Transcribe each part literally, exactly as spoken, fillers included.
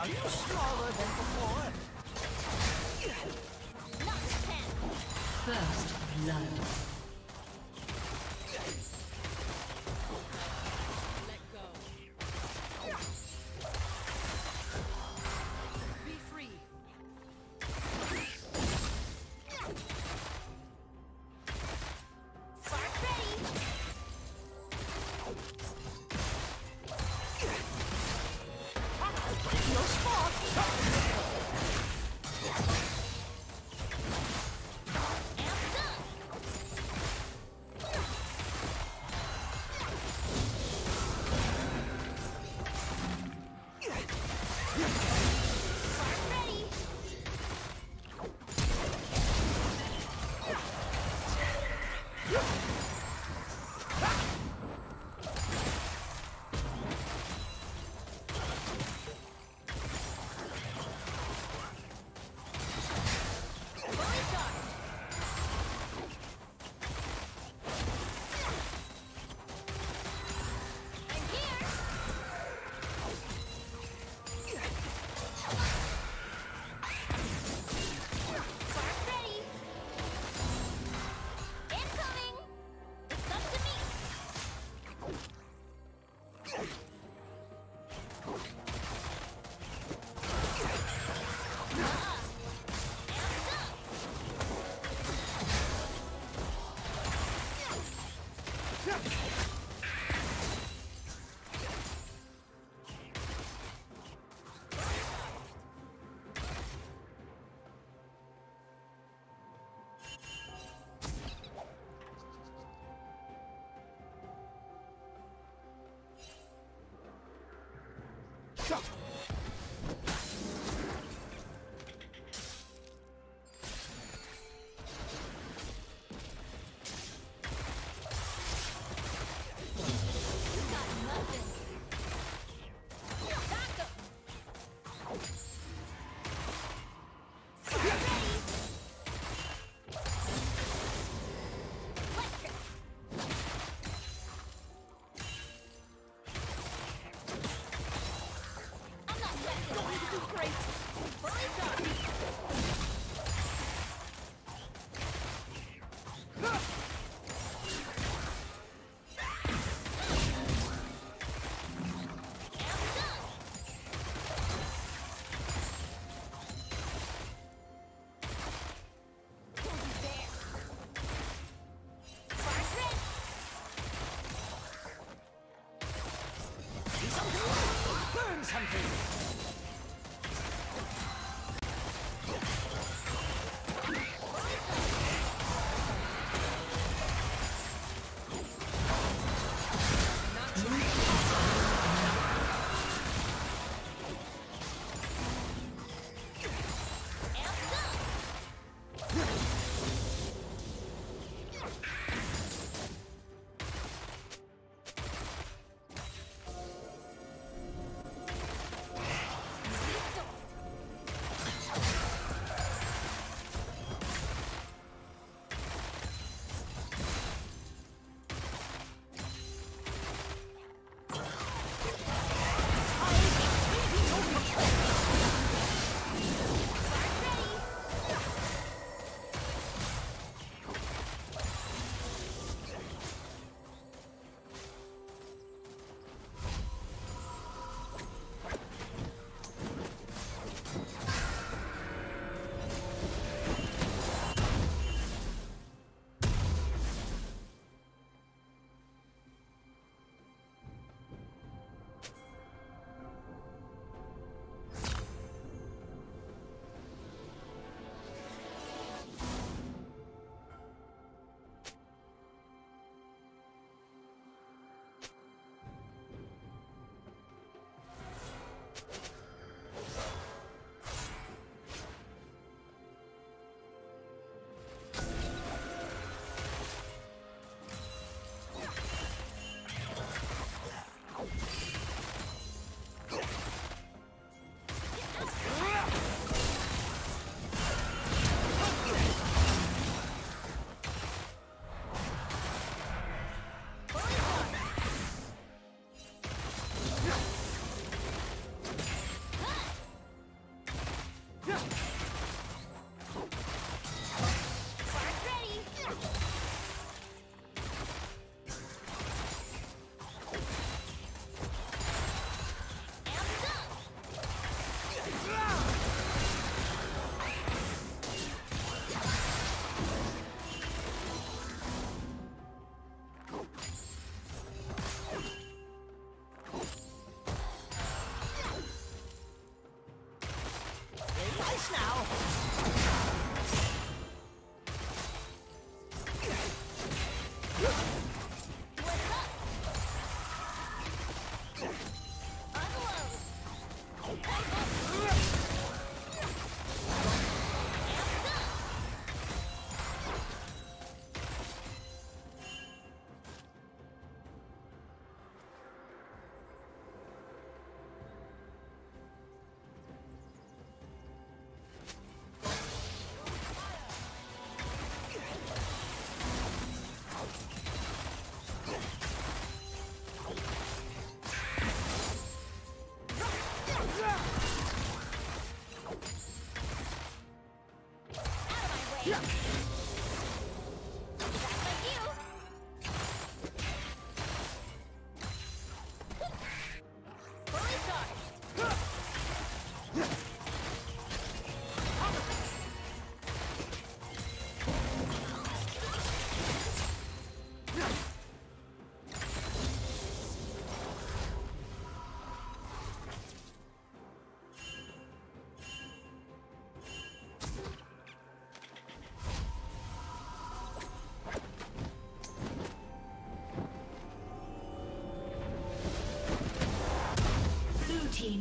Are you smaller than before? Not ten. First blood.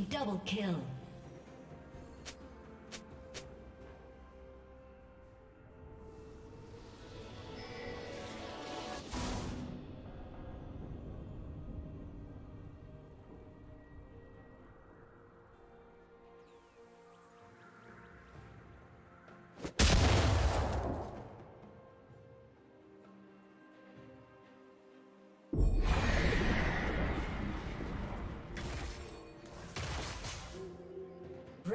Double kill.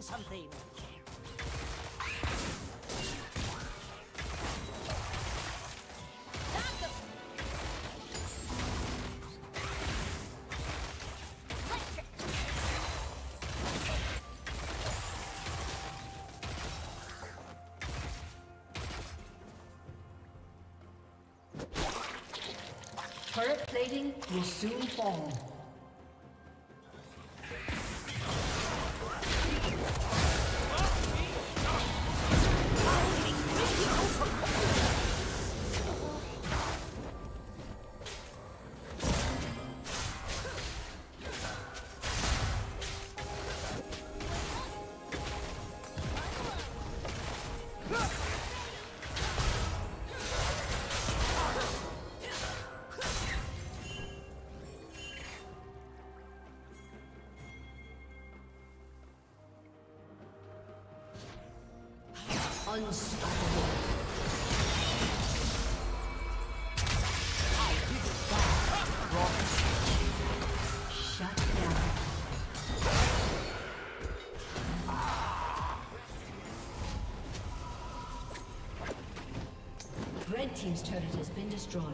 Something. Turret plating will soon fall. Unstoppable. I did it back. Rock. Shut down. Ah. Red team's turret has been destroyed.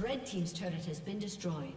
Red team's turret has been destroyed.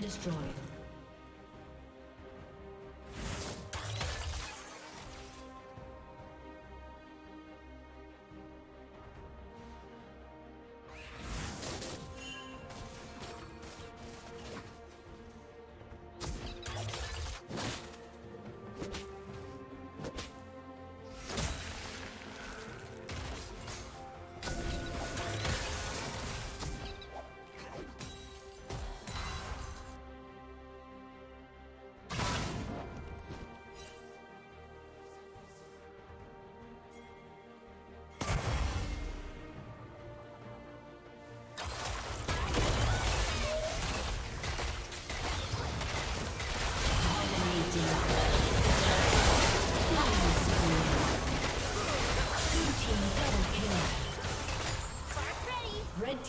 Destroyed.